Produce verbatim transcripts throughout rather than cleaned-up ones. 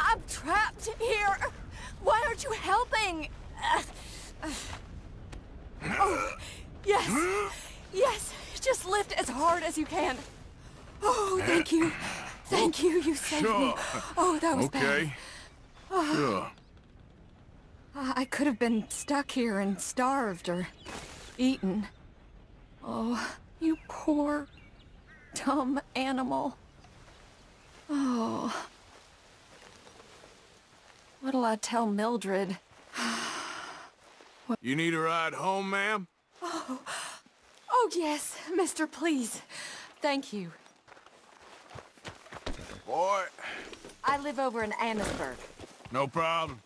I'm trapped here. Why aren't you helping? Oh, yes. Yes. Just lift as hard as you can. Oh, thank you. Thank you. You saved sure. me. Oh, that was okay. bad. Oh. Sure. Uh, I could have been stuck here and starved or eaten. Oh, you poor, dumb animal. Oh. What'll I tell Mildred? You need a ride home, ma'am? Oh. Oh, yes, mister, please. Thank you. Boy. I live over in Annesburg. No problem.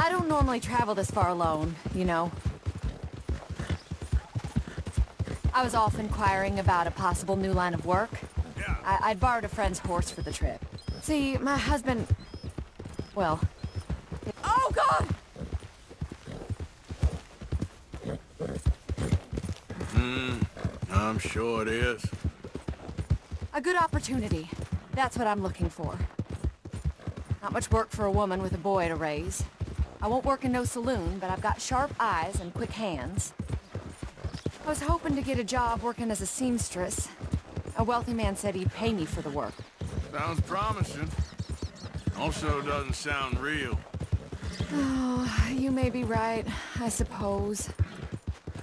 I don't normally travel this far alone, you know. I was off inquiring about a possible new line of work. Yeah. I, I borrowed a friend's horse for the trip. See, my husband... Well... Oh, God! Hmm, I'm sure it is. A good opportunity. That's what I'm looking for. Not much work for a woman with a boy to raise. I won't work in no saloon, but I've got sharp eyes and quick hands. I was hoping to get a job working as a seamstress. A wealthy man said he'd pay me for the work. Sounds promising. Also doesn't sound real. Oh, you may be right, I suppose.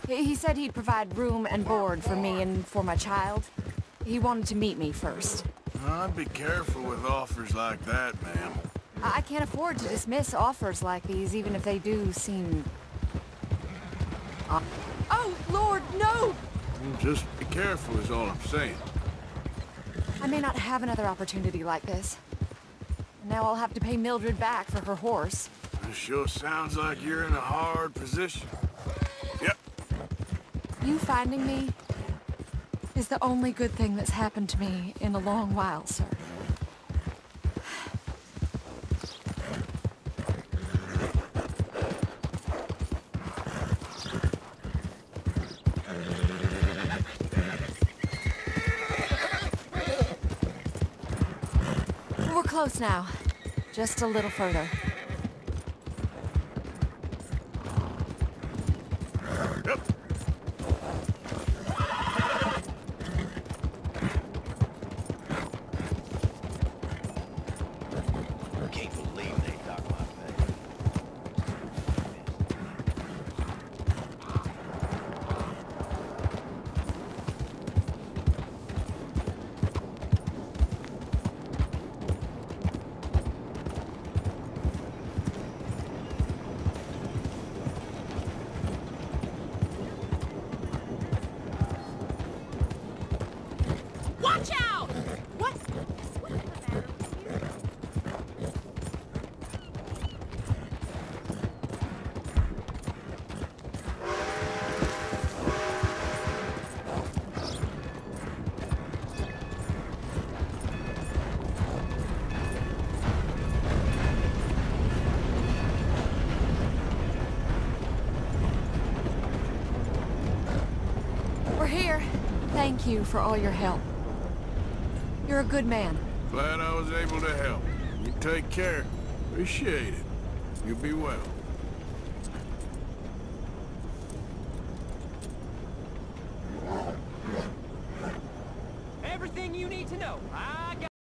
He said he'd provide room and board for me and for my child. He wanted to meet me first. I'd be careful with offers like that, ma'am. I can't afford to dismiss offers like these, even if they do seem... Uh, oh, Lord, no! Just be careful is all I'm saying. I may not have another opportunity like this. Now I'll have to pay Mildred back for her horse. It sure sounds like you're in a hard position. Yep. You finding me is the only good thing that's happened to me in a long while, sir. Close now. Just a little further. Yep. I can't believe they talk like that. Watch out! What? What is the matter with you? We're here. Thank you for all your help. You're a good man. Glad I was able to help. You take care. Appreciate it. You be well. Everything you need to know. I